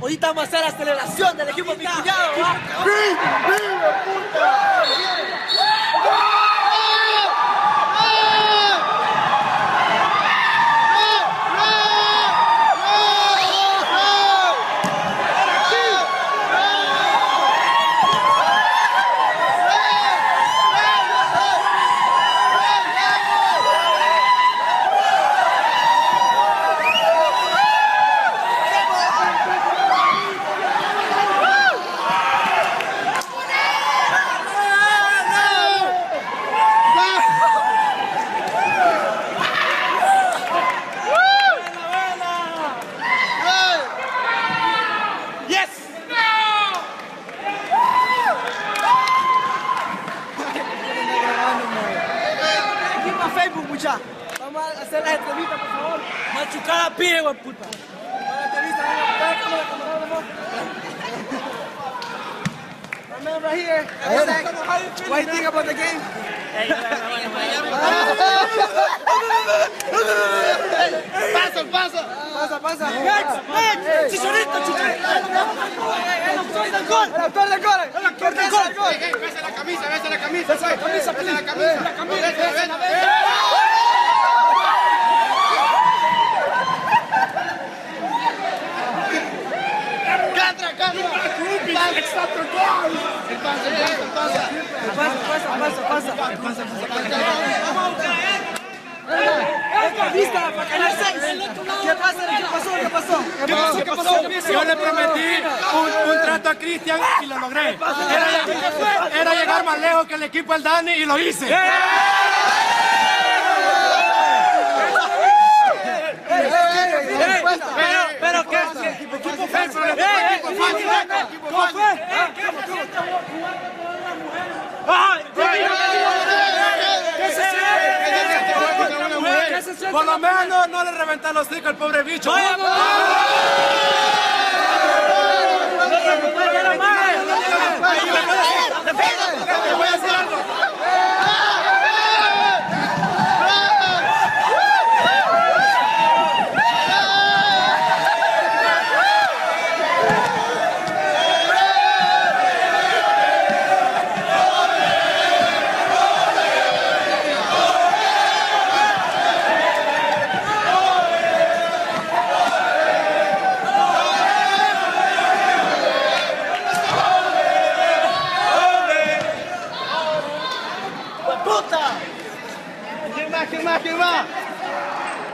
Ahorita vamos a hacer la celebración del equipo de mi cuñado, ¿va? ¡Viva, puta! Vamos a hacer la entrevista, por favor. Machucada pide, güey, puta. La entrevista, remember here, what do you think about the game? Pasa. ¡El autor del gol! ¡Besa la camisa! ¿Qué pasó? Yo le prometí un trato a Cristian y lo logré. Era llegar más lejos que el equipo del Dani y lo hice. Por lo menos no le reventaron los hocico al pobre bicho. ¿Quién va?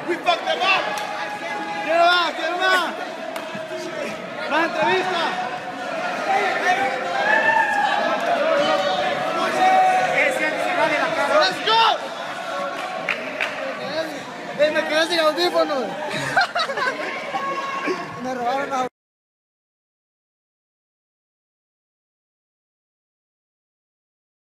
We fucked them up. ¿Quién va? Más entrevista. Let's go. Me quedé sin audífonos. Me robaron.